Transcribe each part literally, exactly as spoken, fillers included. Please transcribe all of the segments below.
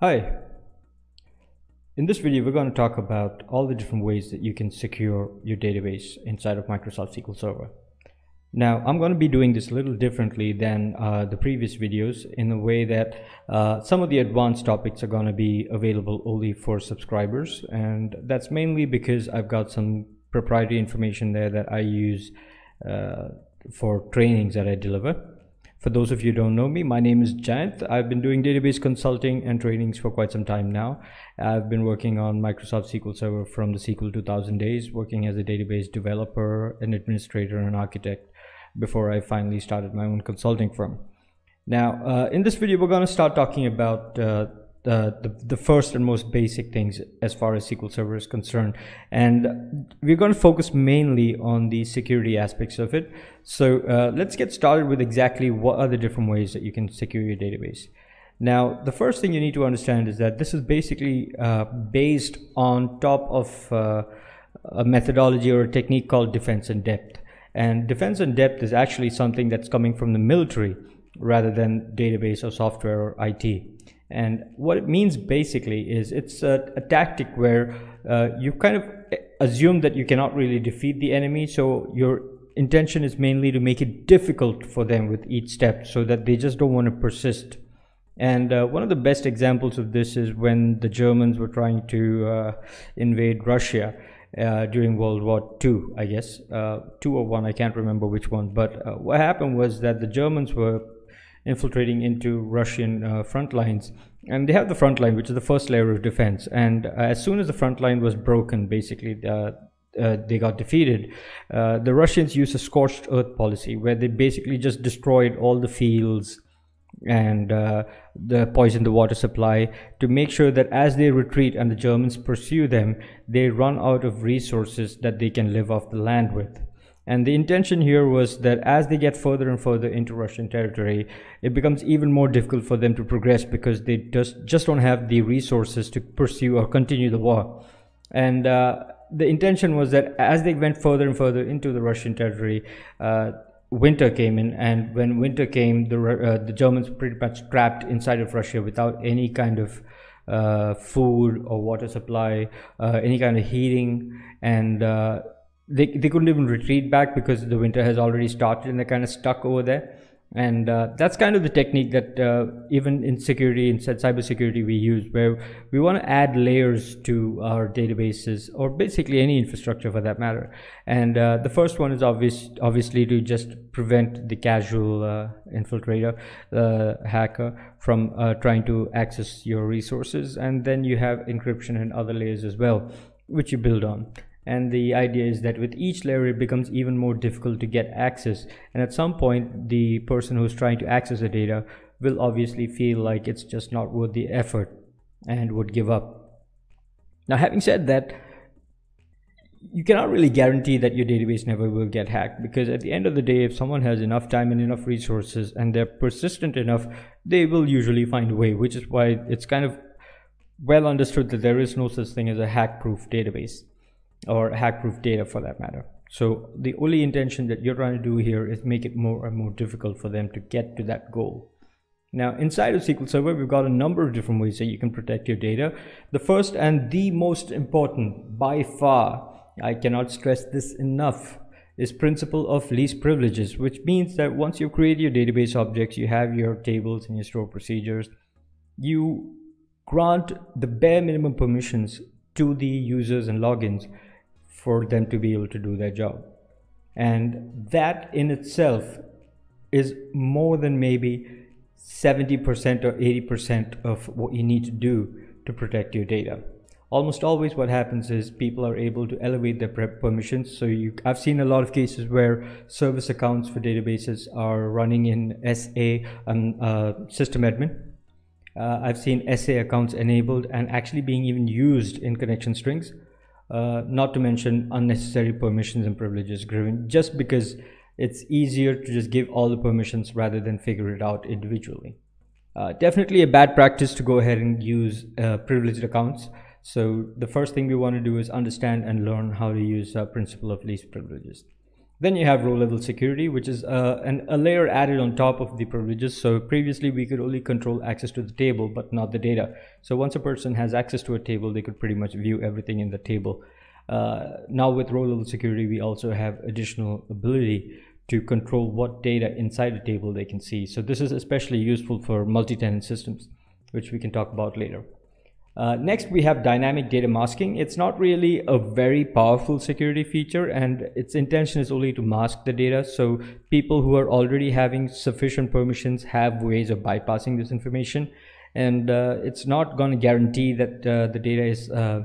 Hi, in this video we're going to talk about all the different ways that you can secure your database inside of Microsoft S Q L Server. Now I'm going to be doing this a little differently than uh, the previous videos, in the way that uh, some of the advanced topics are going to be available only for subscribers, and that's mainly because I've got some proprietary information there that I use uh, for trainings that I deliver. For those of you who don't know me, my name is Jayanth. I've been doing database consulting and trainings for quite some time now. I've been working on Microsoft S Q L Server from the S Q L two thousand days, working as a database developer, an administrator, and architect before I finally started my own consulting firm. Now, uh, in this video, we're going to start talking about uh, Uh, the, the first and most basic things as far as S Q L Server is concerned, and we're going to focus mainly on the security aspects of it. So uh, let's get started with exactly what are the different ways that you can secure your database. Now, the first thing you need to understand is that this is basically uh, based on top of uh, a methodology or a technique called defense in depth, and defense in depth is actually something that's coming from the military rather than database or software or I T. And what it means basically is it's a, a tactic where uh, you kind of assume that you cannot really defeat the enemy, so your intention is mainly to make it difficult for them with each step so that they just don't want to persist. And uh, one of the best examples of this is when the Germans were trying to uh, invade Russia uh, during World War Two, I guess, uh, two or one, I can't remember which one, but uh, what happened was that the Germans were infiltrating into Russian uh, front lines, and they have the front line, which is the first layer of defense, and uh, as soon as the front line was broken, basically uh, uh, they got defeated. Uh, the Russians used a scorched earth policy where they basically just destroyed all the fields and uh, the poisoned the water supply to make sure that as they retreat and the Germans pursue them, they run out of resources that they can live off the land with. And the intention here was that as they get further and further into Russian territory, it becomes even more difficult for them to progress because they just, just don't have the resources to pursue or continue the war. And uh, the intention was that as they went further and further into the Russian territory, uh, winter came in, and when winter came, the, uh, the Germans were pretty much trapped inside of Russia without any kind of uh, food or water supply, uh, any kind of heating, and uh, They, they couldn't even retreat back because the winter has already started, and they're kind of stuck over there. And uh, that's kind of the technique that uh, even in security, in cybersecurity, we use, where we want to add layers to our databases or basically any infrastructure for that matter. And uh, the first one is obvious, obviously to just prevent the casual uh, infiltrator, uh, hacker, from uh, trying to access your resources. And then you have encryption and other layers as well, which you build on. And the idea is that with each layer, it becomes even more difficult to get access. And at some point, the person who's trying to access the data will obviously feel like it's just not worth the effort and would give up. Now, having said that, you cannot really guarantee that your database never will get hacked, because at the end of the day, if someone has enough time and enough resources and they're persistent enough, they will usually find a way, which is why it's kind of well understood that there is no such thing as a hack-proof database, or hack-proof data for that matter. So the only intention that you're trying to do here is make it more and more difficult for them to get to that goal. Now, inside of S Q L Server, we've got a number of different ways that you can protect your data. The first and the most important, by far, I cannot stress this enough, is principle of least privileges, which means that once you create your database objects, you have your tables and your stored procedures, you grant the bare minimum permissions to the users and logins for them to be able to do their job. And that in itself is more than maybe seventy percent or eighty percent of what you need to do to protect your data. Almost always what happens is people are able to elevate their permissions. So you, I've seen a lot of cases where service accounts for databases are running in S A, um, uh, system admin. Uh, I've seen S A accounts enabled and actually being even used in connection strings, uh, not to mention unnecessary permissions and privileges given just because it's easier to just give all the permissions rather than figure it out individually. Uh, definitely a bad practice to go ahead and use uh, privileged accounts. So the first thing we want to do is understand and learn how to use uh, principle of least privileges. Then you have row level security, which is uh, an, a layer added on top of the privileges. So previously we could only control access to the table, but not the data. So once a person has access to a table, they could pretty much view everything in the table. Uh, now with row level security, we also have additional ability to control what data inside the table they can see. So this is especially useful for multi-tenant systems, which we can talk about later. Uh, next, we have dynamic data masking. It's not really a very powerful security feature, and its intention is only to mask the data. So people who are already having sufficient permissions have ways of bypassing this information. And uh, it's not going to guarantee that uh, the data is uh,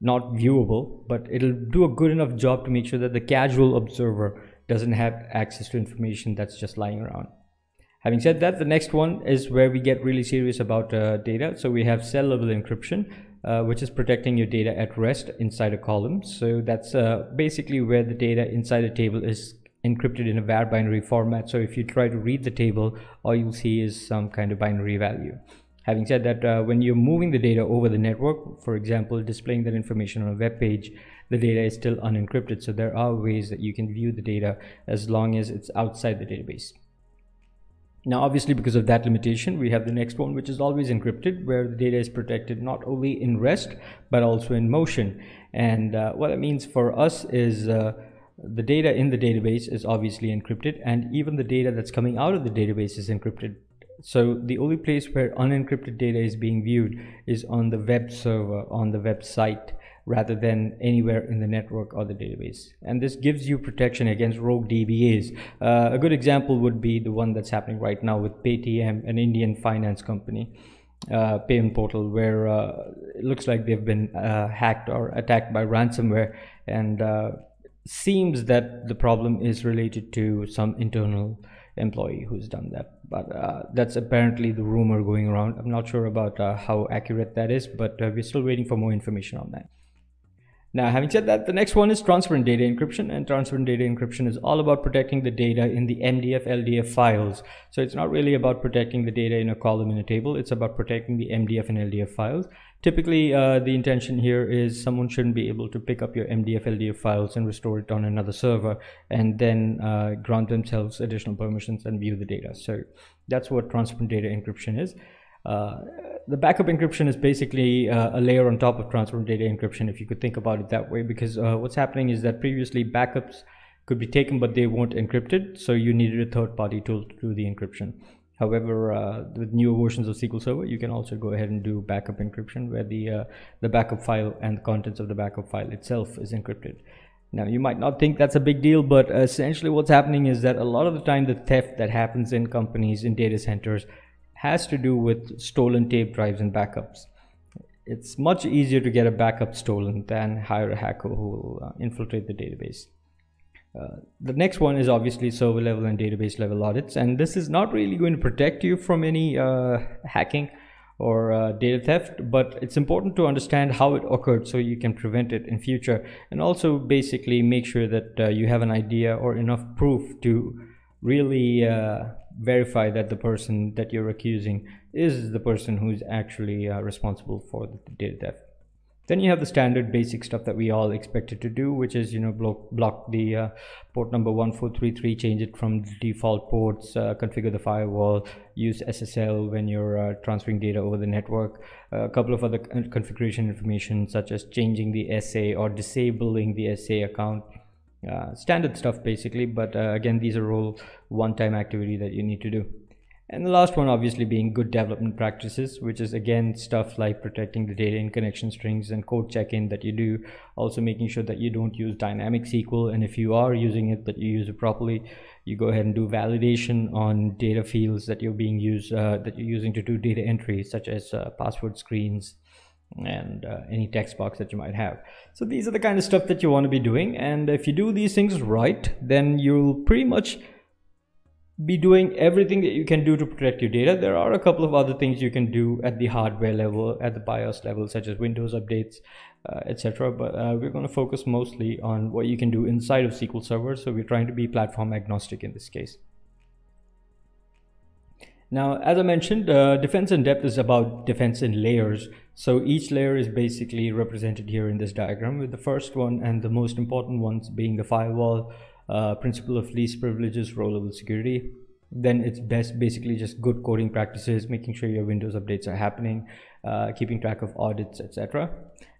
not viewable, but it'll do a good enough job to make sure that the casual observer doesn't have access to information that's just lying around. Having said that, the next one is where we get really serious about uh, data. So we have cell level encryption, uh, which is protecting your data at rest inside a column. So that's uh, basically where the data inside a table is encrypted in a var binary format. So if you try to read the table, all you'll see is some kind of binary value. Having said that, uh, when you're moving the data over the network, for example, displaying that information on a web page, the data is still unencrypted. So there are ways that you can view the data as long as it's outside the database. Now, obviously, because of that limitation, we have the next one, which is always encrypted, where the data is protected not only in rest, but also in motion. And uh, what it means for us is uh, the data in the database is obviously encrypted, and even the data that's coming out of the database is encrypted. So the only place where unencrypted data is being viewed is on the web server, on the website, rather than anywhere in the network or the database. And this gives you protection against rogue D B As. Uh, a good example would be the one that's happening right now with Paytm, an Indian finance company, uh, payment portal, where uh, it looks like they've been uh, hacked or attacked by ransomware. And uh, seems that the problem is related to some internal employee who's done that. But uh, that's apparently the rumor going around. I'm not sure about uh, how accurate that is, but uh, we're still waiting for more information on that. Now, having said that, the next one is transparent data encryption, and transparent data encryption is all about protecting the data in the M D F L D F files. So it's not really about protecting the data in a column in a table. It's about protecting the M D F and L D F files. Typically, uh, the intention here is someone shouldn't be able to pick up your M D F L D F files and restore it on another server, and then uh, grant themselves additional permissions and view the data. So that's what transparent data encryption is. Uh, the backup encryption is basically uh, a layer on top of transparent data encryption, if you could think about it that way, because uh, what's happening is that previously backups could be taken, but they weren't encrypted, so you needed a third-party tool to do the encryption. However, uh, with newer versions of S Q L Server, you can also go ahead and do backup encryption, where the uh, the backup file and the contents of the backup file itself is encrypted. Now, you might not think that's a big deal, but essentially what's happening is that a lot of the time the theft that happens in companies, in data centers, has to do with stolen tape drives and backups. It's much easier to get a backup stolen than hire a hacker who will uh, infiltrate the database. Uh, the next one is obviously server level and database level audits, and this is not really going to protect you from any uh, hacking or uh, data theft, but it's important to understand how it occurred so you can prevent it in future, and also basically make sure that uh, you have an idea or enough proof to really uh, verify that the person that you're accusing is the person who's actually uh, responsible for the data theft. Then you have the standard basic stuff that we all expected to do, which is, you know, block, block the uh, port number one four three three, change it from default ports, uh, configure the firewall, use S S L when you're uh, transferring data over the network, uh, a couple of other configuration information such as changing the S A or disabling the S A account. Uh, standard stuff basically, but uh, again, these are all one-time activity that you need to do. And the last one obviously being good development practices, which is again stuff like protecting the data in connection strings and code check-in that you do, also making sure that you don't use dynamic S Q L, and if you are using it, that you use it properly. You go ahead and do validation on data fields that you're being used uh, that you're using to do data entry, such as uh, password screens and uh, any text box that you might have. So these are the kind of stuff that you want to be doing, and if you do these things right, then you'll pretty much be doing everything that you can do to protect your data. There are a couple of other things you can do at the hardware level, at the BIOS level, such as Windows updates, uh, etc., but uh, we're going to focus mostly on what you can do inside of S Q L Server. So we're trying to be platform agnostic in this case. Now, as I mentioned, uh, defense in depth is about defense in layers. So each layer is basically represented here in this diagram, with the first one and the most important ones being the firewall, uh, principle of least privileges, row level security. Then it's best basically just good coding practices, making sure your Windows updates are happening, uh, keeping track of audits, et cetera.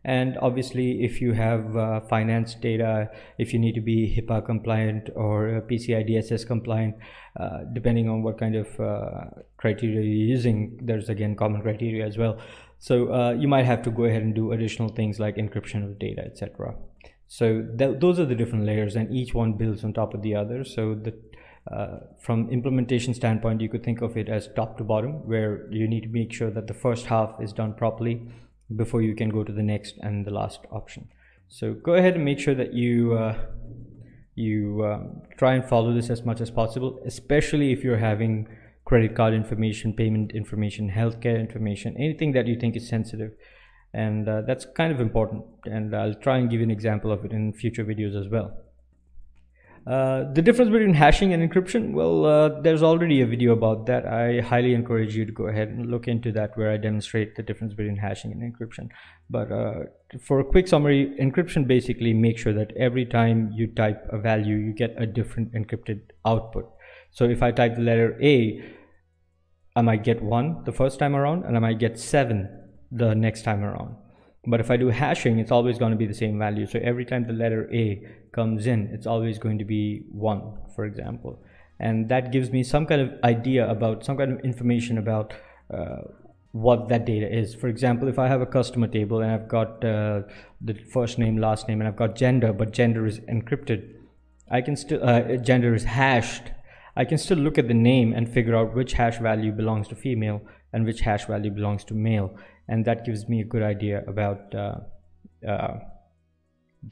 And obviously, if you have uh, finance data, if you need to be HIPAA compliant or P C I D S S compliant, uh, depending on what kind of uh, criteria you're using, there's again common criteria as well. So uh, you might have to go ahead and do additional things like encryption of data, et cetera. So th those are the different layers, and each one builds on top of the other. So the Uh, from implementation standpoint, you could think of it as top to bottom, where you need to make sure that the first half is done properly before you can go to the next and the last option. So go ahead and make sure that you uh, you um, try and follow this as much as possible, especially if you're having credit card information, payment information, healthcare information, anything that you think is sensitive. And uh, that's kind of important, and I'll try and give you an example of it in future videos as well. Uh, the difference between hashing and encryption, well, uh, there's already a video about that. I highly encourage you to go ahead and look into that, where I demonstrate the difference between hashing and encryption. But uh, for a quick summary, encryption basically makes sure that every time you type a value, you get a different encrypted output. So if I type the letter A, I might get one the first time around, and I might get seven the next time around. But if I do hashing, it's always going to be the same value. So every time the letter A comes in, it's always going to be one, for example. And that gives me some kind of idea about, some kind of information about uh, what that data is. For example, if I have a customer table and I've got uh, the first name, last name, and I've got gender, but gender is encrypted, I can still, uh, gender is hashed, I can still look at the name and figure out which hash value belongs to female and which hash value belongs to male. And that gives me a good idea about uh, uh,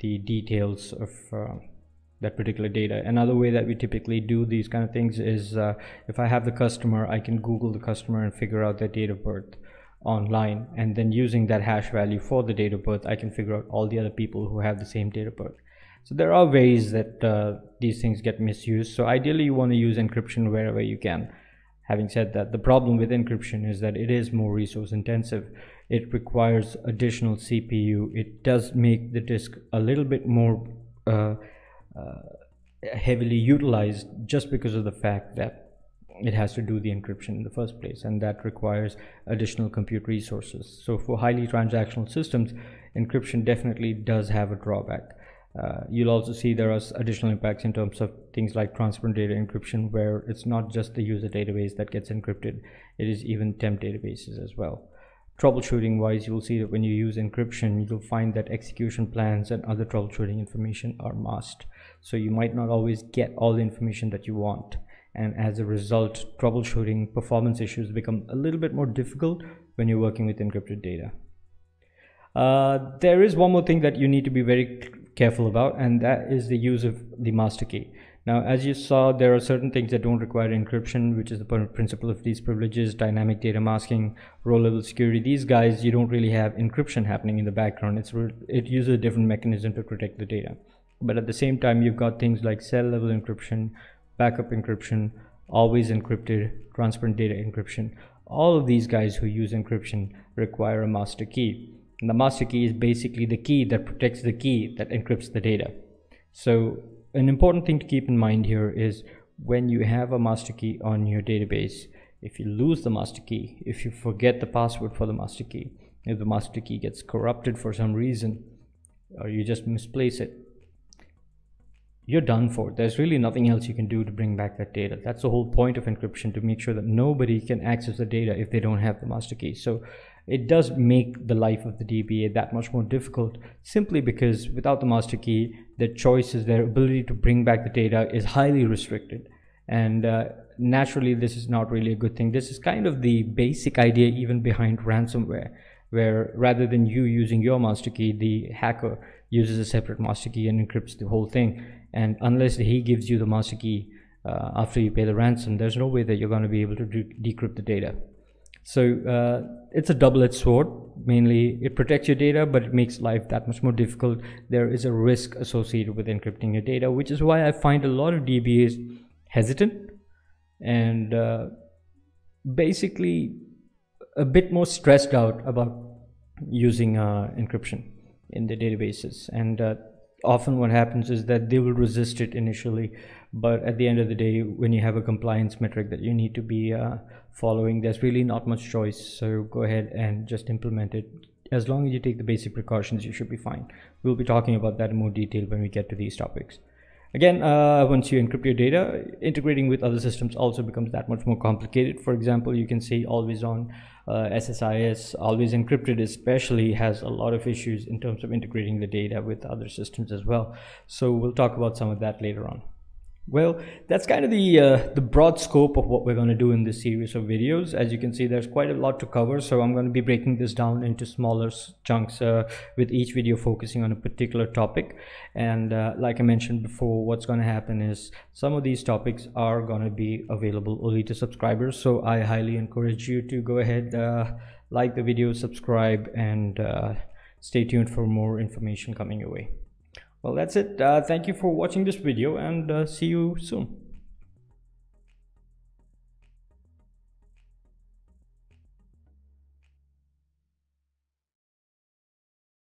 the details of uh, that particular data. Another way that we typically do these kind of things is uh, if I have the customer, I can Google the customer and figure out their date of birth online. And then using that hash value for the date of birth, I can figure out all the other people who have the same date of birth. So there are ways that uh, these things get misused. So ideally, you want to use encryption wherever you can. Having said that, the problem with encryption is that it is more resource intensive. It requires additional C P U. It does make the disk a little bit more uh, uh, heavily utilized, just because of the fact that it has to do the encryption in the first place, and that requires additional compute resources. So for highly transactional systems, encryption definitely does have a drawback. Uh, you'll also see there are additional impacts in terms of things like transparent data encryption, where it's not just the user database that gets encrypted, it is even temp databases as well. Troubleshooting wise, you will see that when you use encryption, you'll find that execution plans and other troubleshooting information are masked. So you might not always get all the information that you want. And as a result, troubleshooting performance issues become a little bit more difficult when you're working with encrypted data. Uh, there is one more thing that you need to be very careful about, and that is the use of the master key. Now, as you saw, there are certain things that don't require encryption, which is the principle of least privileges, dynamic data masking, row level security. These guys, you don't really have encryption happening in the background. It's it uses a different mechanism to protect the data. But at the same time, you've got things like cell level encryption, backup encryption, always encrypted, transparent data encryption. All of these guys who use encryption require a master key. And the master key is basically the key that protects the key that encrypts the data. So an important thing to keep in mind here is when you have a master key on your database, if you lose the master key, if you forget the password for the master key, if the master key gets corrupted for some reason, or you just misplace it, you're done for. There's really nothing else you can do to bring back that data. That's the whole point of encryption, to make sure that nobody can access the data if they don't have the master key. So it does make the life of the D B A that much more difficult, simply because without the master key, their choices, their ability to bring back the data is highly restricted. And uh, naturally, this is not really a good thing. This is kind of the basic idea even behind ransomware, where rather than you using your master key, the hacker uses a separate master key and encrypts the whole thing. And unless he gives you the master key uh, after you pay the ransom, there's no way that you're going to be able to de decrypt the data. So uh, it's a double-edged sword. Mainly, it protects your data, but it makes life that much more difficult. There is a risk associated with encrypting your data, which is why I find a lot of D B As hesitant and uh, basically a bit more stressed out about using uh, encryption in the databases. And uh, often what happens is that they will resist it initially, but at the end of the day, when you have a compliance metric that you need to be uh, following, there's really not much choice. So go ahead and just implement it. As long as you take the basic precautions, you should be fine. We'll be talking about that in more detail when we get to these topics. Again, uh, once you encrypt your data, integrating with other systems also becomes that much more complicated. For example, you can say AlwaysOn, uh, S S I S, Always Encrypted especially has a lot of issues in terms of integrating the data with other systems as well. So we'll talk about some of that later on. Well, that's kind of the uh, the broad scope of what we're going to do in this series of videos. As you can see, there's quite a lot to cover, so I'm going to be breaking this down into smaller chunks, uh, with each video focusing on a particular topic. And uh, like I mentioned before, what's going to happen is some of these topics are going to be available only to subscribers, so I highly encourage you to go ahead, uh, like the video, subscribe, and uh, stay tuned for more information coming your way. Well, that's it. Uh, thank you for watching this video, and uh, see you soon.